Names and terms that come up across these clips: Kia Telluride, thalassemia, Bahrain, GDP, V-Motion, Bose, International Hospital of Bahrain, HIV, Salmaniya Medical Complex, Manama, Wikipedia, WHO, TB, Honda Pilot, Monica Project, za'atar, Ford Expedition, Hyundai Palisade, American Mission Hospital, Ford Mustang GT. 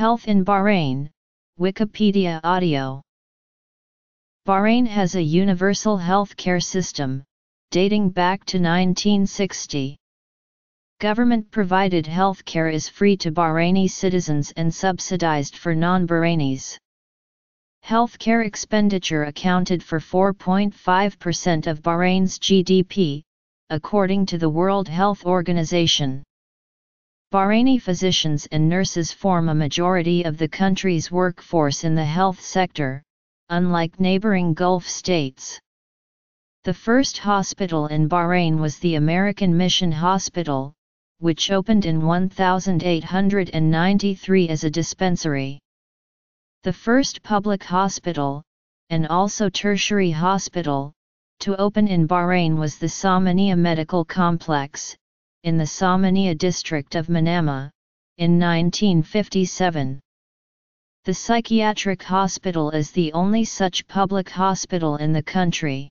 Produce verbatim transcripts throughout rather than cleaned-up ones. Health in Bahrain, Wikipedia Audio. Bahrain has a universal health care system, dating back to nineteen sixty. Government-provided health care is free to Bahraini citizens and subsidized for non-Bahrainis. Healthcare expenditure accounted for four point five percent of Bahrain's G D P, according to the World Health Organization. Bahraini physicians and nurses form a majority of the country's workforce in the health sector, unlike neighboring Gulf states. The first hospital in Bahrain was the American Mission Hospital, which opened in eighteen ninety-three as a dispensary. The first public hospital, and also tertiary hospital, to open in Bahrain was the Salmaniya Medical Complex, in the Salmaniya district of Manama, in nineteen fifty-seven. The psychiatric hospital is the only such public hospital in the country.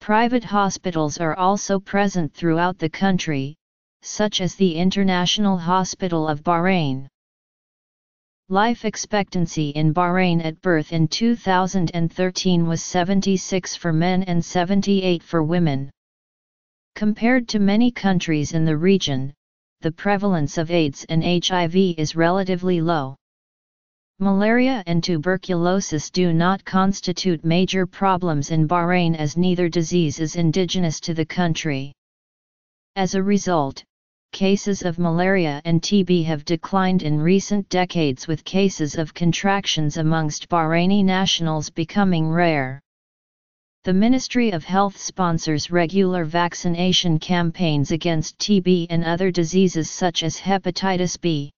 Private hospitals are also present throughout the country, such as the International Hospital of Bahrain. Life expectancy in Bahrain at birth in two thousand thirteen was seventy-six for men and seventy-eight for women. Compared to many countries in the region, the prevalence of AIDS and H I V is relatively low. Malaria and tuberculosis do not constitute major problems in Bahrain, as neither disease is indigenous to the country. As a result, cases of malaria and T B have declined in recent decades, with cases of contractions amongst Bahraini nationals becoming rare. The Ministry of Health sponsors regular vaccination campaigns against T B and other diseases such as hepatitis B.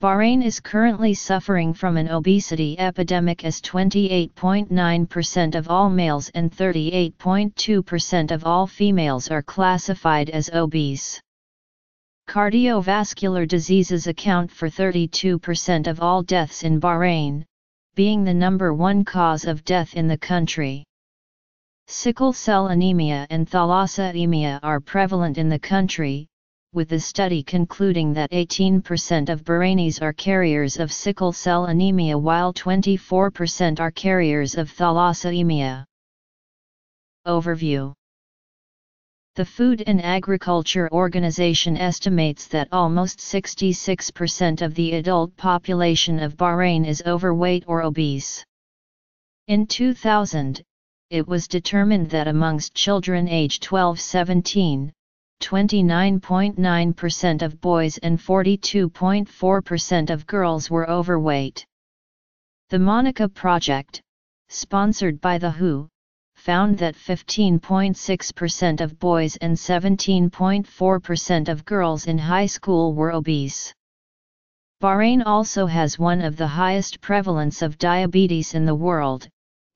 Bahrain is currently suffering from an obesity epidemic, as twenty-eight point nine percent of all males and thirty-eight point two percent of all females are classified as obese. Cardiovascular diseases account for thirty-two percent of all deaths in Bahrain, being the number one cause of death in the country. Sickle cell anemia and thalassemia are prevalent in the country, with the study concluding that eighteen percent of Bahrainis are carriers of sickle cell anemia, while twenty-four percent are carriers of thalassemia. Overview. The Food and Agriculture Organization estimates that almost sixty-six percent of the adult population of Bahrain is overweight or obese. In two thousand, it was determined that amongst children aged twelve to seventeen, twenty-nine point nine percent of boys and forty-two point four percent of girls were overweight. The Monica Project, sponsored by the W H O, found that fifteen point six percent of boys and seventeen point four percent of girls in high school were obese. Bahrain also has one of the highest prevalence of diabetes in the world,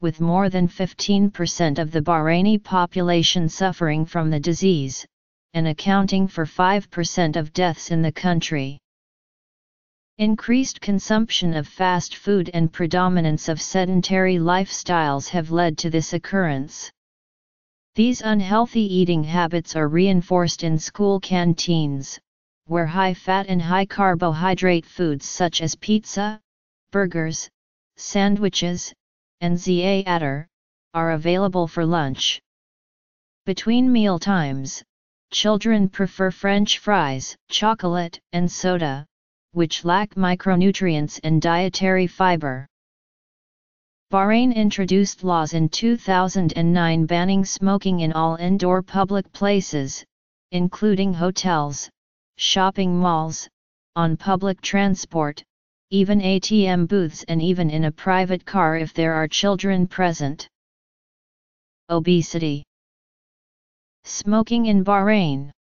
with more than fifteen percent of the Bahraini population suffering from the disease, and accounting for five percent of deaths in the country. Increased consumption of fast food and predominance of sedentary lifestyles have led to this occurrence. These unhealthy eating habits are reinforced in school canteens, where high-fat and high-carbohydrate foods such as pizza, burgers, sandwiches, and za'atar are available for lunch. Between meal times, children prefer French fries, chocolate, and soda, which lack micronutrients and dietary fiber. Bahrain introduced laws in two thousand nine banning smoking in all indoor public places, including hotels, shopping malls, on public transport, even A T M booths, and even in a private car if there are children present. Obesity. Smoking in Bahrain.